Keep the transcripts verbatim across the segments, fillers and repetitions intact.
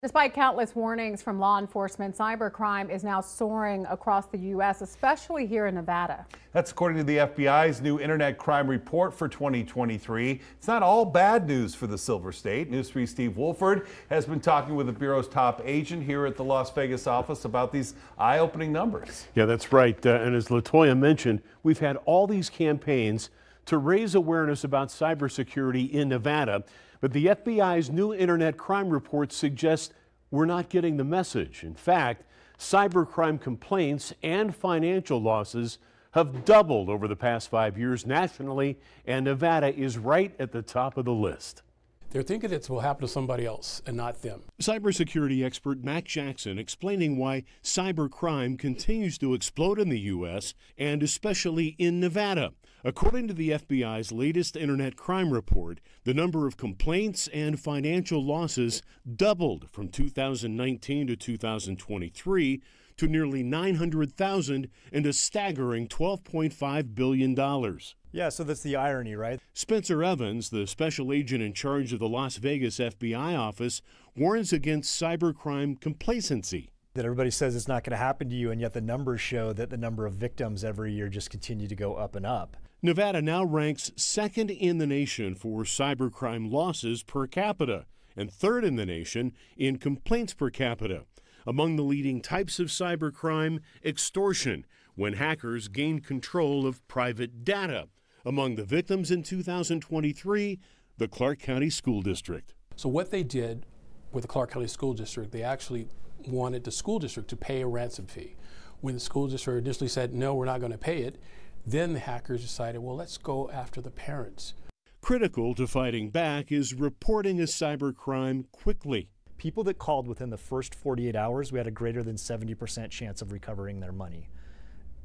Despite countless warnings from law enforcement, cybercrime is now soaring across the U S, especially here in Nevada. That's according to the F B I's new Internet Crime Report for twenty twenty-three. It's not all bad news for the Silver State. News three's Steve Wolford has been talking with the Bureau's top agent here at the Las Vegas office about these eye-opening numbers. Yeah, that's right. Uh, and as LaToya mentioned, we've had all these campaigns to raise awareness about cybersecurity in Nevada. But the F B I's new Internet Crime Report suggests we're not getting the message. In fact, cybercrime complaints and financial losses have doubled over the past five years nationally, and Nevada is right at the top of the list. They're thinking it will happen to somebody else and not them. Cybersecurity expert Mack Jackson explaining why cybercrime continues to explode in the U S and especially in Nevada. According to the F B I's latest Internet Crime Report, the number of complaints and financial losses doubled from two thousand nineteen to two thousand twenty-three to nearly nine hundred thousand and a staggering twelve point five billion dollars. Yeah, so that's the irony, right? Spencer Evans, the special agent in charge of the Las Vegas F B I office, warns against cybercrime complacency. That everybody says it's not going to happen to you, and yet the numbers show that the number of victims every year just continue to go up and up. Nevada now ranks second in the nation for cybercrime losses per capita and third in the nation in complaints per capita. Among the leading types of cybercrime, extortion, when hackers gain control of private data. Among the victims in two thousand twenty-three, the Clark County School District. So what they did with the Clark County School District, they actually wanted the school district to pay a ransom fee. When the school district initially said, no, we're not going to pay it, then the hackers decided, well, let's go after the parents. Critical to fighting back is reporting a cybercrime quickly. People that called within the first forty-eight hours, we had a greater than seventy percent chance of recovering their money.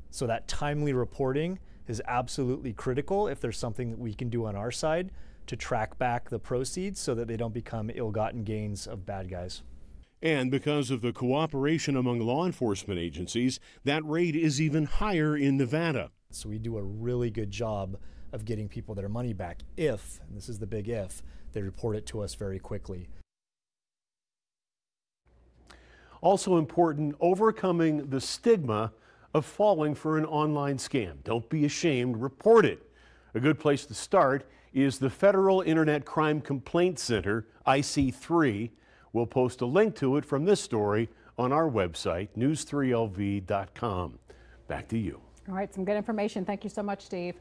So that timely reporting is absolutely critical if there's something that we can do on our side to track back the proceeds so that they don't become ill-gotten gains of bad guys. And because of the cooperation among law enforcement agencies, that rate is even higher in Nevada. So we do a really good job of getting people their money back if, and this is the big if, they report it to us very quickly. Also important, overcoming the stigma of falling for an online scam. Don't be ashamed, report it. A good place to start is the Federal Internet Crime Complaint Center, I C three. We'll post a link to it from this story on our website, news three L V dot com. Back to you. All right, some good information. Thank you so much, Steve.